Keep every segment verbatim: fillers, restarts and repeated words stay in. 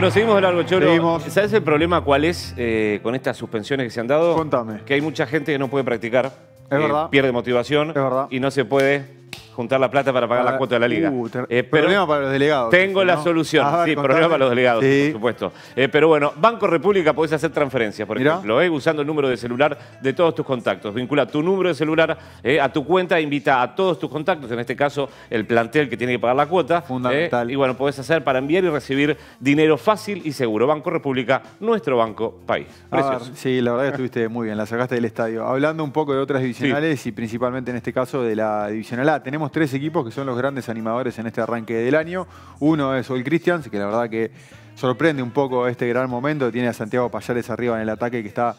Bueno, seguimos de largo, Choro. Seguimos. ¿Sabes el problema cuál es eh, con estas suspensiones que se han dado? Contame. Que hay mucha gente que no puede practicar. Es eh, verdad. Pierde motivación. Es verdad. Y no se puede juntar la plata para pagar la cuota de la liga. Uh, eh, problema para los delegados. Tengo ¿no? la solución. Ver, sí, contame. Problema para los delegados, sí. Por supuesto. Eh, pero bueno, Banco República podés hacer transferencias, por Mirá. ejemplo, eh, usando el número de celular de todos tus contactos. Vincula tu número de celular eh, a tu cuenta e invita a todos tus contactos, en este caso el plantel que tiene que pagar la cuota. Fundamental. Eh, y bueno, podés hacer para enviar y recibir dinero fácil y seguro. Banco República, nuestro banco país. Ver, sí, la verdad que estuviste muy bien, la sacaste del estadio. Hablando un poco de otras divisionales sí. y principalmente en este caso de la divisional A, tenemos tres equipos que son los grandes animadores en este arranque del año. Uno es Old Christians, que la verdad que sorprende un poco este gran momento. Tiene a Santiago Pallares arriba en el ataque, que está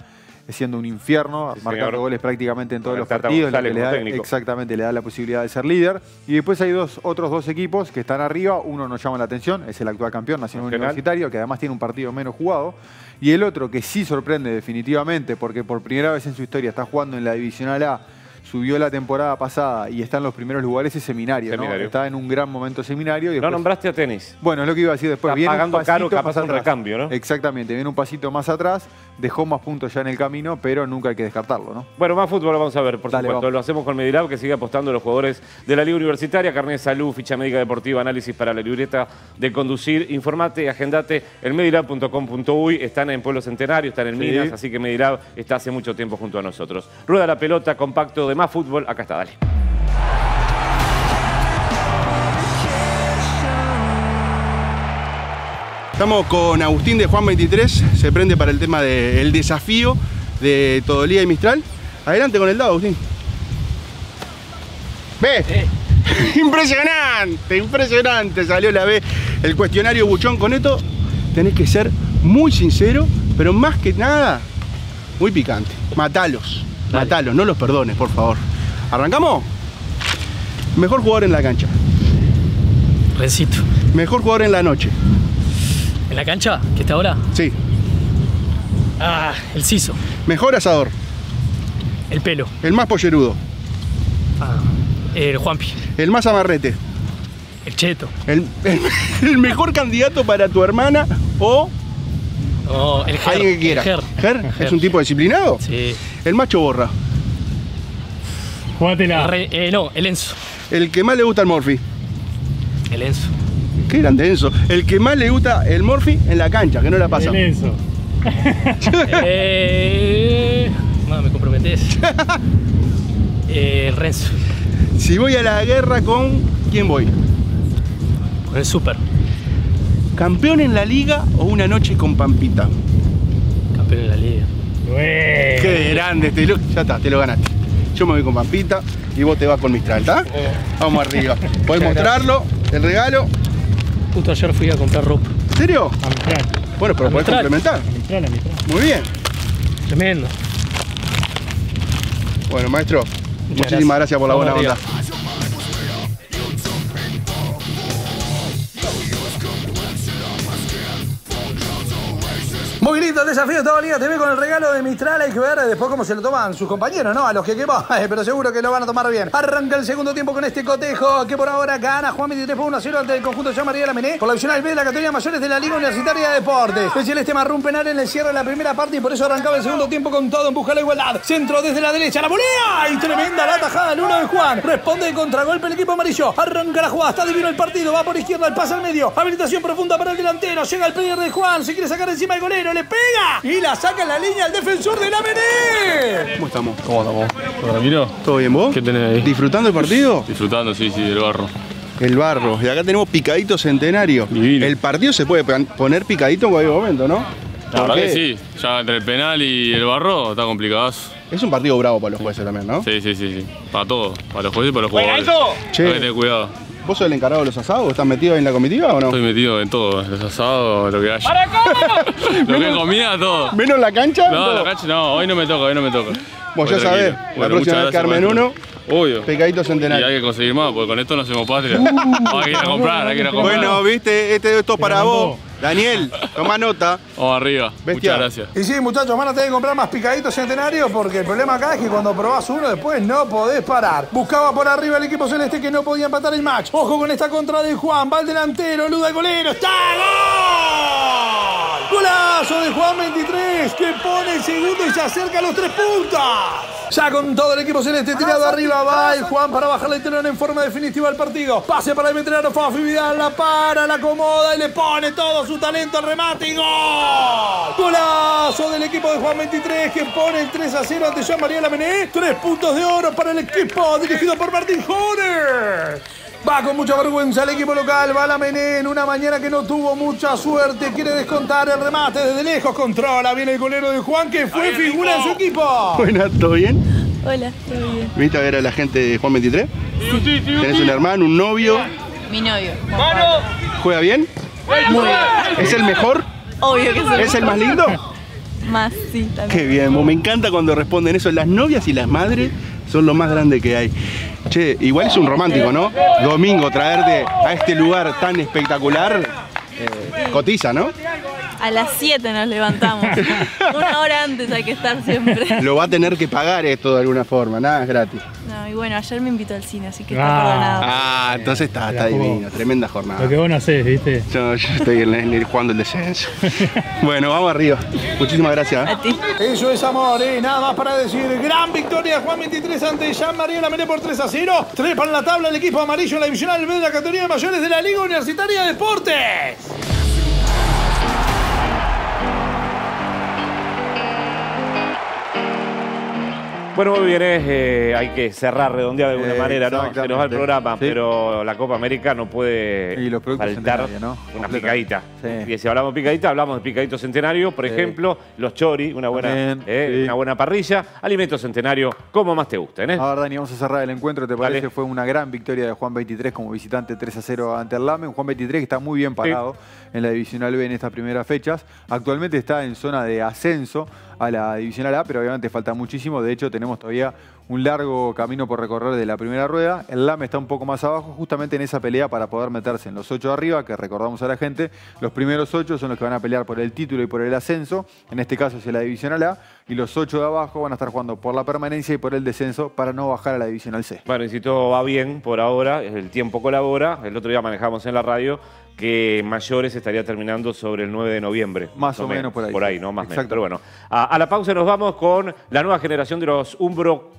siendo un infierno, sí, marcando señor. goles prácticamente en todos los partidos. Lo que le da, exactamente, le da la posibilidad de ser líder. Y después hay dos, otros dos equipos que están arriba. Uno nos llama la atención, es el actual campeón nacional universitario, que además tiene un partido menos jugado. Y el otro que sí sorprende definitivamente, porque por primera vez en su historia está jugando en la Divisional A, subió la temporada pasada y está en los primeros lugares, es Seminario, seminario. ¿no? Está en un gran momento Seminario. Y después... No nombraste a tenis. Bueno, es lo que iba a decir después. Está viene pagando un pasito, caro, capaz un recambio, ¿no? Exactamente, viene un pasito más atrás, dejó más puntos ya en el camino, pero nunca hay que descartarlo, ¿no? Bueno, más fútbol vamos a ver, por Dale, supuesto. Vamos. Lo hacemos con Medilab, que sigue apostando a los jugadores de la Liga Universitaria. Carnet de salud, ficha médica deportiva, análisis para la libreta de conducir. Informate, agendate en medilab punto com punto uy. Están en Pueblo Centenario, están en sí. Minas, así que Medilab está hace mucho tiempo junto a nosotros. Rueda la pelota, compacto de de más fútbol, acá está, dale. Estamos con Agustín de Juan veintitrés, se prende para el tema del desafío de Todolía y Mistral. Adelante con el dado, Agustín. ¿Ves? Eh. Impresionante, impresionante, salió la B. El cuestionario buchón, con esto tenés que ser muy sincero, pero más que nada, muy picante. Matalos. Dale. Matalos, no los perdones, por favor. ¿Arrancamos? Mejor jugador en la cancha. Rencito. Mejor jugador en la noche. ¿En la cancha? ¿Que está ahora? Sí. Ah, el Siso. Mejor asador. El Pelo. El más pollerudo. Ah, el Juanpi. El más amarrete. El Cheto. El, el, el mejor candidato para tu hermana o... Oh, el Ger, alguien que quiera. El Ger. Ger. ¿Es un tipo disciplinado? Sí. El macho borra. Jugátela. Re, eh, no, el Enzo. El que más le gusta el Morphy. El Enzo. Qué grande Enzo. El que más le gusta el Morphy en la cancha, que no la pasa. El Enzo. eh, no, me comprometés. eh, el Renzo. Si voy a la guerra, ¿con quién voy? Con el Super. ¿Campeón en la liga o una noche con Pampita? Campeón en la liga. Ué. ¡Qué grande este look! Ya está, te lo ganaste. Yo me voy con Pampita y vos te vas con Mistral, ¿está? Vamos arriba. Podés mostrarlo, el regalo. Justo ayer fui a comprar ropa. ¿En serio? A Mistral. Bueno, pero a podés Mistral. complementar. A Mistral, a Mistral. Muy bien. Tremendo. Bueno, maestro, Muchas muchísimas gracias, gracias por la Vamos buena arriba. onda. Muy lindo el desafío, TodoLigaTV con el regalo de Mistral. Hay que ver después cómo se lo toman sus compañeros, ¿no? A los que quemó, pero seguro que lo van a tomar bien. Arranca el segundo tiempo con este cotejo que por ahora gana Juan veintitrés por uno a cero ante el conjunto de San María La Mené. Por la opcional B de la categoría mayores de la Liga Universitaria de Deportes. El Celeste marró un penal en el cierre de la primera parte y por eso arrancaba el segundo tiempo con todo en busca de la igualdad. Centro desde la derecha, la volea y tremenda la tajada del uno de Juan. Responde el contragolpe el equipo amarillo. Arranca la jugada, está divino el partido, va por izquierda, el pase al medio. Habilitación profunda para el delantero, llega el player de Juan, se quiere sacar encima el golero. Le pega y la saca en la línea el defensor de la Mené. ¿Cómo estamos? ¿Cómo estamos? ¿Ramiro? ¿Todo bien vos? ¿Qué tenés ahí? ¿Disfrutando el partido? Disfrutando, sí, sí, el barro. El barro. Y acá tenemos picadito Centenario. Divino. El partido se puede poner picadito en cualquier momento, ¿no? La verdad que sí. Ya entre el penal y el barro está complicadazo. Es un partido bravo para los jueces también, ¿no? Sí, sí, sí, sí. Para todos. Para los jueces y para los jugadores. Che. Hay que tener cuidado. ¿Vos sos el encargado de los asados? ¿Estás metido ahí en la comitiva o no? Estoy metido en todo, los asados, lo que haya. ¡Para acá! Lo que comida, todo. ¿Menos la cancha? No, la cancha no, hoy no me toca, hoy no me toca. Vos ya sabés, la próxima vez Carmen uno, obvio. Pecadito Centenario. Y hay que conseguir más, porque con esto no hacemos patria. Hay que ir a comprar, hay que ir a comprar. Bueno, viste, esto es para vos. Daniel, toma nota. Vamos arriba, muchas gracias. Y sí, muchachos, van a tener que comprar más picaditos Centenarios porque el problema acá es que cuando probás uno después no podés parar. Buscaba por arriba el equipo celeste que no podía empatar el match. Ojo con esta contra de Juan, va el delantero, luda el golero, ¡está gol! Golazo de Juan veintitrés, que pone el segundo y se acerca a los tres puntas. Ya con todo el equipo celeste tirado arriba, va el Juan para bajarle el telón en forma definitiva al partido. Pase para el veterano Fafi Vidal, la para, la acomoda y le pone todo su talento al remate y ¡gol! Golazo del equipo de Juan veintitrés que pone el tres a cero ante San María La Mené. Tres puntos de oro para el equipo dirigido por Martin Horner. Va con mucha vergüenza el equipo local, va La Mené en una mañana que no tuvo mucha suerte. Quiere descontar el remate desde lejos, controla bien el golero de Juan, que fue figura en su equipo. Buenas, ¿todo bien? Hola, todo bien. ¿Viste a ver a la gente de Juan veintitrés? Sí. ¿Tenés un hermano, un novio? Mi novio. ¿Juega bien? Muy bien. ¿Es el mejor? Obvio que sí. ¿Es el más lindo? Más, sí, también. Qué bien, me encanta cuando responden eso. Las novias y las madres son lo más grande que hay. Che, igual es un romántico, ¿no? Domingo, traerte a este lugar tan espectacular, eh, cotiza, ¿no? A las siete nos levantamos. Una hora antes hay que estar siempre. Lo va a tener que pagar esto de alguna forma, nada es gratis. No, y bueno, ayer me invitó al cine, así que está ah, perdonado. Ah, entonces está, está divino, tremenda jornada. Lo que vos no hacés, ¿viste? Yo, yo estoy en el, jugando el descenso. Bueno, vamos arriba. Muchísimas gracias. ¿Eh? A ti. Eso es amor, ¿eh? Nada más para decir. Gran victoria de Juan veintitrés ante San María La Mené por tres a cero. Trepa en la tabla el equipo amarillo en la divisional B de la categoría de mayores de la Liga Universitaria de Deportes. Bueno, muy bien, es, eh, hay que cerrar, redondear de alguna eh, manera, ¿no? Se nos va el programa, ¿sí? Pero la Copa América no puede y los faltar ¿no? una picadita. Sí. Y si hablamos de picadita, hablamos de picadito centenario, por sí. ejemplo, los chori, una buena, eh, sí. una buena parrilla, alimento centenario, como más te gusten, ¿eh? Ahora, Dani, vamos a cerrar el encuentro, ¿te parece? Dale. Fue una gran victoria de Juan veintitrés como visitante tres a cero ante el Lamen. Juan veintitrés que está muy bien parado sí. en la Divisional B en estas primeras fechas. Actualmente está en zona de ascenso a la Divisional A, pero obviamente falta muchísimo. De hecho, tenemos todavía un largo camino por recorrer de la primera rueda. El Lame está un poco más abajo, justamente en esa pelea para poder meterse en los ocho arriba, que recordamos a la gente. Los primeros ocho son los que van a pelear por el título y por el ascenso. En este caso es la Divisional A. Y los ocho de abajo van a estar jugando por la permanencia y por el descenso para no bajar a la Divisional C. Bueno, y si todo va bien por ahora, el tiempo colabora. El otro día manejamos en la radio que Mayores estaría terminando sobre el nueve de noviembre. Más o, o menos, menos por ahí. Por ahí, ¿no? Más o menos. Pero bueno, a, a la pausa nos vamos con la nueva generación de los Umbro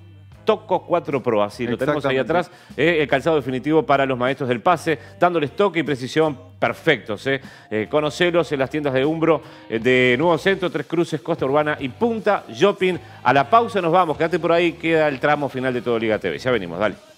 Toco cuatro Pro, así lo tenemos ahí atrás. Eh, el calzado definitivo para los maestros del pase, dándoles toque y precisión perfectos. Eh. Eh, conocelos en las tiendas de Umbro, eh, de Nuevo Centro, Tres Cruces, Costa Urbana y Punta Shopping. A la pausa nos vamos, quédate por ahí, queda el tramo final de Todo Liga T V. Ya venimos, dale.